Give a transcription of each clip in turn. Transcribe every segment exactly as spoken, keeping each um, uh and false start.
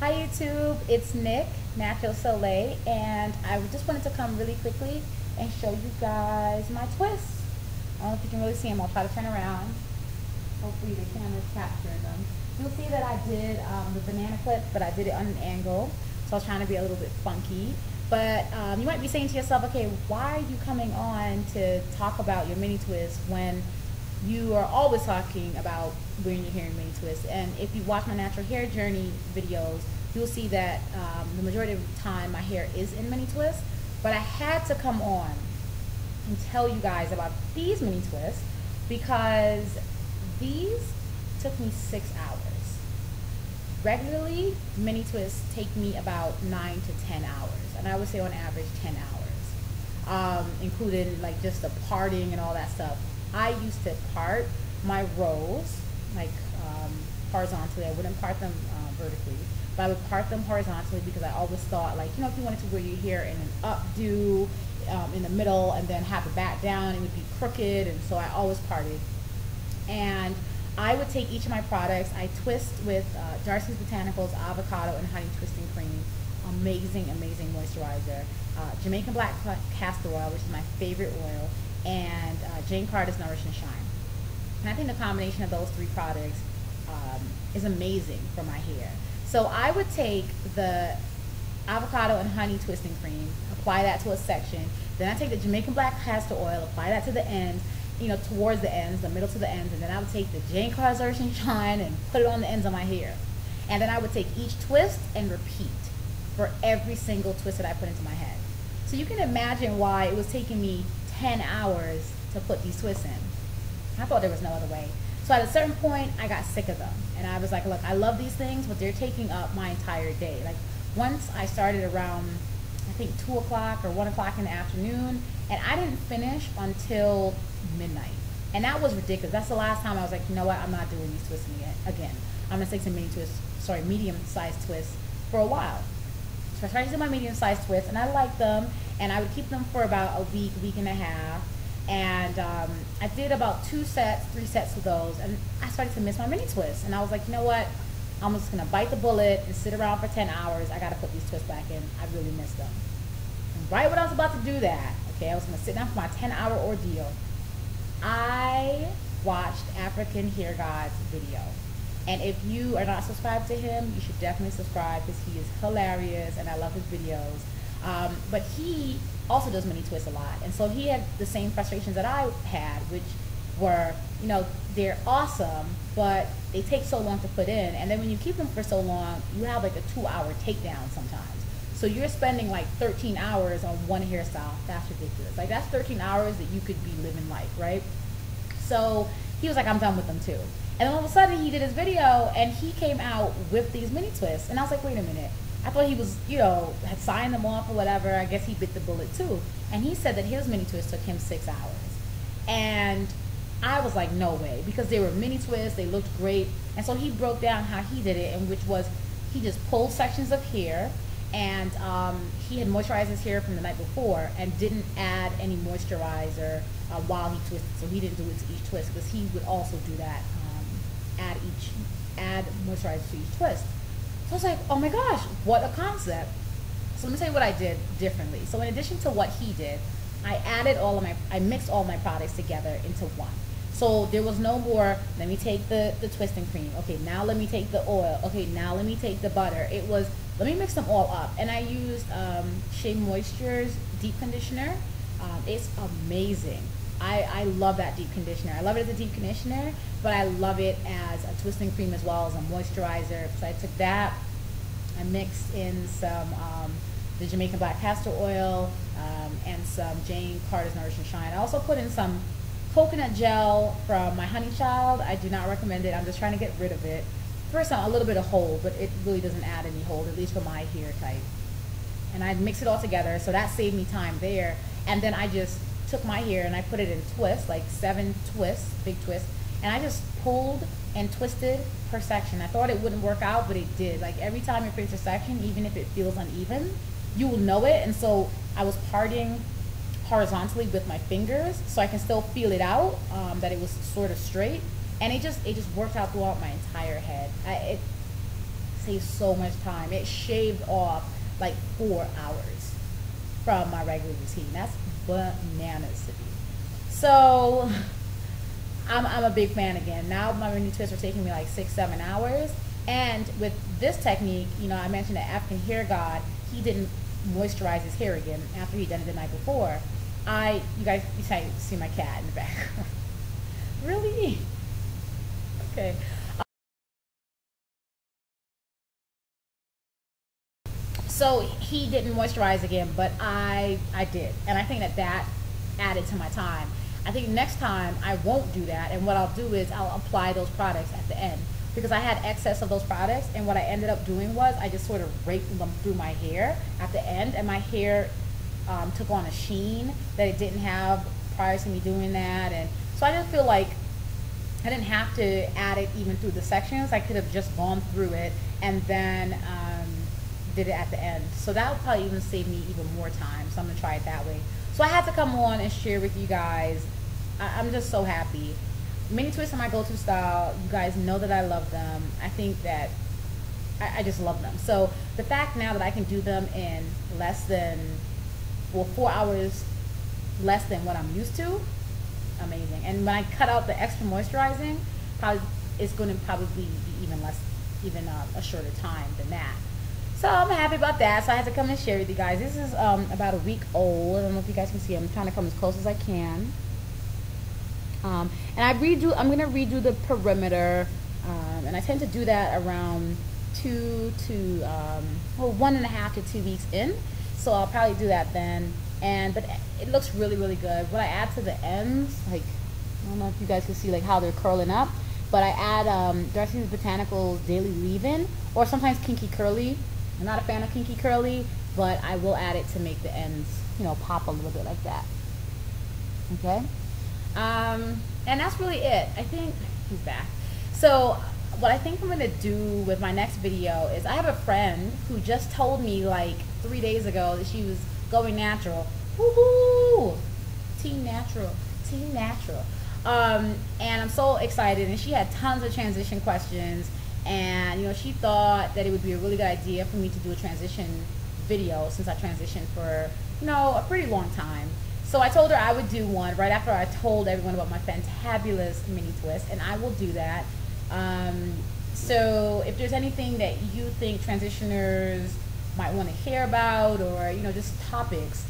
Hi YouTube, it's Nick, Natural Soleil, and I just wanted to come really quickly and show you guys my twists. I don't know if you can really see them. I'll try to turn around. Hopefully the camera captured them. You'll see that I did um, the banana clip, but I did it on an angle, so I was trying to be a little bit funky. But um, you might be saying to yourself, okay, why are you coming on to talk about your mini twists when you are always talking about wearing your hair in mini twists? And if you watch my natural hair journey videos, you'll see that um, the majority of the time my hair is in mini twists. But I had to come on and tell you guys about these mini twists because these took me six hours. Regularly, mini twists take me about nine to ten hours, and I would say on average ten hours, um, including like just the parting and all that stuff. I used to part my rows like um, horizontally. I wouldn't part them uh, vertically, but I would part them horizontally because I always thought, like, you know, if you wanted to wear your hair in an updo um, in the middle and then have it back down, it would be crooked, and so I always parted. And I would take each of my products, I twist with uh, Darcy's Botanicals, avocado, and honey twisting cream. Amazing, amazing moisturizer. Uh, Jamaican Black Castor Oil, which is my favorite oil, and uh, Jane Carter's Nourish and Shine. And I think the combination of those three products um, is amazing for my hair. So I would take the avocado and honey twisting cream, apply that to a section, then I take the Jamaican Black Castor Oil, apply that to the end, you know, towards the ends, the middle to the ends, and then I would take the Jane Carter's Nourish and Shine and put it on the ends of my hair. And then I would take each twist and repeat for every single twist that I put into my head. So you can imagine why it was taking me ten hours to put these twists in. I thought there was no other way. So at a certain point, I got sick of them. And I was like, look, I love these things, but they're taking up my entire day. Like, once I started around, I think, two o'clock or one o'clock in the afternoon, and I didn't finish until midnight. And that was ridiculous. That's the last time I was like, you know what, I'm not doing these twists again. I'm gonna take some mini twists, sorry, medium-sized twists for a while. So I started to do my medium-sized twists, and I liked them, and I would keep them for about a week, week and a half. And um, I did about two sets, three sets of those, and I started to miss my mini twists. And I was like, you know what, I'm just gonna bite the bullet and sit around for ten hours. I gotta put these twists back in. I really missed them. And right when I was about to do that, okay, I was gonna sit down for my ten hour ordeal, I watched African Hair Gods video. And if you are not subscribed to him, you should definitely subscribe because he is hilarious and I love his videos. Um, but he also does mini twists a lot. And so he had the same frustrations that I had, which were, you know, they're awesome, but they take so long to put in. And then when you keep them for so long, you have like a two hour takedown sometimes. So you're spending like thirteen hours on one hairstyle. That's ridiculous. Like, that's thirteen hours that you could be living life, right? So he was like, I'm done with them too. And then all of a sudden he did his video and he came out with these mini twists. And I was like, wait a minute. I thought he was, you know, had signed them off or whatever. I guess he bit the bullet too. And he said that his mini twists took him six hours. And I was like, no way, because they were mini twists. They looked great. And so he broke down how he did it, and which was he just pulled sections of hair. And um, he had moisturized his hair from the night before and didn't add any moisturizer uh, while he twisted, so he didn't do it to each twist, because he would also do that, um, add each, add moisturizer to each twist. So I was like, oh my gosh, what a concept. So let me tell you what I did differently. So in addition to what he did, I added all of my, I mixed all my products together into one. So there was no more, let me take the, the twisting cream, okay, now let me take the oil, okay, now let me take the butter. It was, let me mix them all up. And I used um, Shea Moisture's deep conditioner. Um, it's amazing. I, I love that deep conditioner. I love it as a deep conditioner, but I love it as a twisting cream as well as a moisturizer. So I took that, I mixed in some, um, the Jamaican Black Castor Oil um, and some Jane Carter's Nourish and Shine. I also put in some coconut gel from my Honey Child. I do not recommend it. I'm just trying to get rid of it. First, a little bit of hold, but it really doesn't add any hold, at least for my hair type. And I mix it all together, so that saved me time there. And then I just took my hair and I put it in twists, like seven twists, big twists, and I just pulled and twisted per section. I thought it wouldn't work out, but it did. Like, every time it creates a section, even if it feels uneven, you will know it. And so I was parting horizontally with my fingers, so I can still feel it out, um, that it was sort of straight. And it just, it just worked out throughout my entire head. I, it, take so much time. It shaved off like four hours from my regular routine. That's bananas to me. So I'm, I'm a big fan again. Now my mini twists are taking me like six, seven hours. And with this technique, you know, I mentioned that African Hair God, he didn't moisturize his hair again after he'd done it the night before. I, you guys, you guys see my cat in the background. Really? Okay. So he didn't moisturize again, but I, I did. And I think that that added to my time. I think next time I won't do that. And what I'll do is I'll apply those products at the end, because I had excess of those products. And what I ended up doing was I just sort of raked them through my hair at the end. And my hair um, took on a sheen that it didn't have prior to me doing that. And so I didn't feel like I didn't have to add it even through the sections. I could have just gone through it and then um, did it at the end. So that would probably even save me even more time. So I'm gonna try it that way. So I had to come on and share with you guys. I I'm just so happy. Mini twists are my go-to style. You guys know that I love them. I think that I, I just love them. So the fact now that I can do them in less than, well, four hours less than what I'm used to, amazing. And when I cut out the extra moisturizing, probably it's going to probably be even less, even uh, a shorter time than that. So I'm happy about that. So I had to come and share with you guys. This is um, about a week old. I don't know if you guys can see. I'm trying to come as close as I can. Um, and I redo. I'm going to redo the perimeter, um, and I tend to do that around two to um, well, one and a half to two weeks in. So I'll probably do that then. And but it looks really, really good. What I add to the ends, like, I don't know if you guys can see like how they're curling up, but I add um, Darcy's Botanicals Daily Leave-In, or sometimes Kinky Curly. I'm not a fan of Kinky Curly, but I will add it to make the ends, you know, pop a little bit like that. Okay, um, and that's really it. I think he's back. So what I think I'm gonna do with my next video is, I have a friend who just told me like three days ago that she was going natural. Woohoo! Team natural. Team natural. Um, and I'm so excited. And she had tons of transition questions. And, you know, she thought that it would be a really good idea for me to do a transition video, since I transitioned for, you know, a pretty long time. So I told her I would do one right after I told everyone about my fantabulous mini twist. And I will do that. Um, so if there's anything that you think transitioners might want to hear about, or, you know, just topics,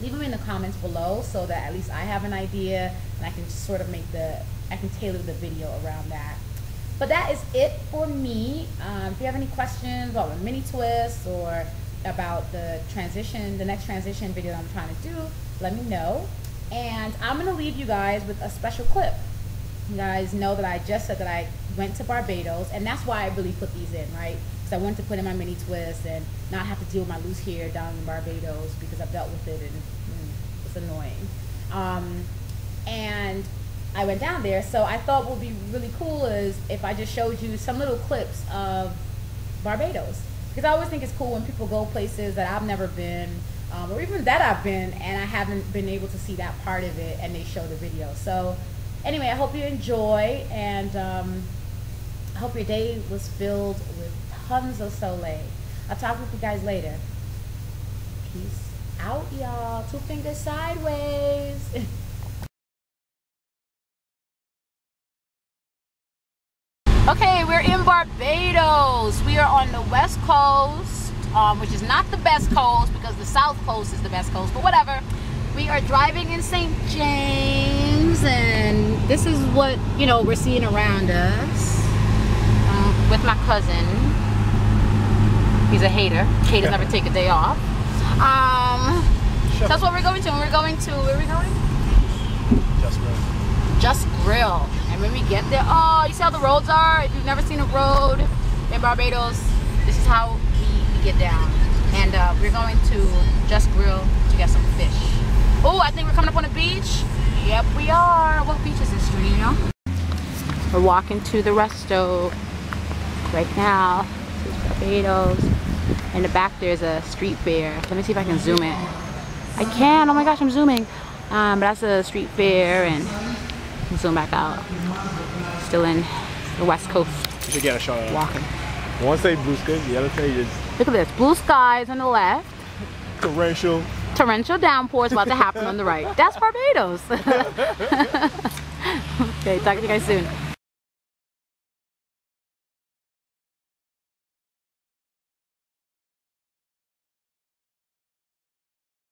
leave them in the comments below, so that at least I have an idea and I can just sort of make the, I can tailor the video around that. But that is it for me. Um, if you have any questions about the mini twists or about the transition, the next transition video that I'm trying to do, let me know. And I'm gonna leave you guys with a special clip. You guys know that I just said that I went to Barbados, and that's why I really put these in, right? I wanted to put in my mini twist and not have to deal with my loose hair down in Barbados, because I've dealt with it and mm, it's annoying. Um, and I went down there, so I thought what would be really cool is if I just showed you some little clips of Barbados, because I always think it's cool when people go places that I've never been, um, or even that I've been and I haven't been able to see that part of it, and they show the video. So anyway, I hope you enjoy, and um, I hope your day was filled with tons of Soleil. I'll talk with you guys later. Peace out, y'all. Two fingers sideways. Okay, we're in Barbados. We are on the west coast, um, which is not the best coast, because the south coast is the best coast, but whatever. We are driving in Saint James, and this is what, you know, we're seeing around us, um, with my cousin. He's a hater. Haters never take a day off. Um, sure. So that's what we're going to. We're going to, where are we going? Just Grill. Just Grill. And when we get there, oh, you see how the roads are? If you've never seen a road in Barbados, this is how we, we get down. And uh, we're going to Just Grill to get some fish. Oh, I think we're coming up on a beach. Yep, we are. What beach is this, you know? We're walking to the resto right now. This is Barbados. In the back there's a street fair. Let me see if I can zoom it. I can, oh my gosh, I'm zooming. Um, but that's a street fair, and zoom back out. Still in the west coast. You should get a shot of it. Walking. One say blue sky, the other say is... Look at this, blue skies on the left. Torrential. Torrential downpours about to happen on the right. That's Barbados. Okay, talk to you guys soon.